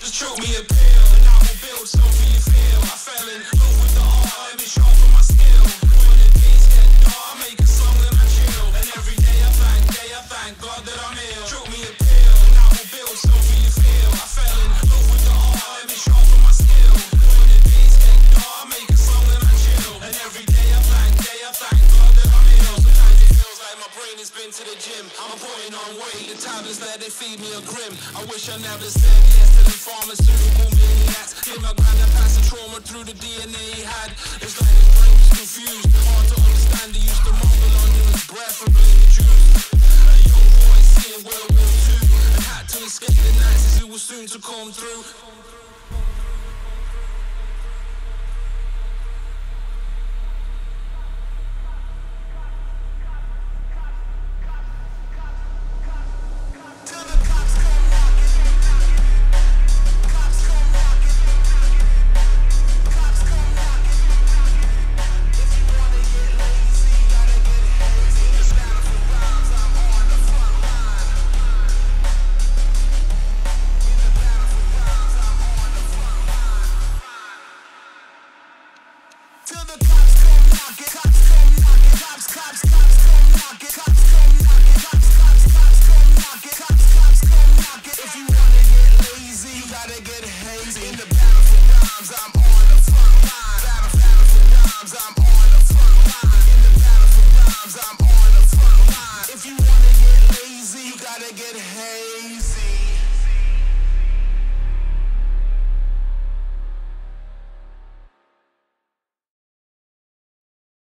Just throw me a pill and I will build something you feel. I fell in love with the art and it's all for my skill. When the days get dark, I make a song and I chill. And every day I thank God that I'm ill. Throw me a pill and I will build something you feel. I fell in love with the art and it's all for my skill. When the days get dark, I make a song and I chill. And every day I thank God that I'm ill. Sometimes it feels like my brain has been to the gym. I'm putting on weight, the tablets that they feed me are grim. I wish I never said yes to the pharmaceutical maniacs. Give my grandma past the trauma through the DNA he had. It's like his brain was confused, hard to understand. He used to mumble under his breath from playing the truth. A young boy seeing World War II and had to escape the Nazis who were soon to come through. Hey.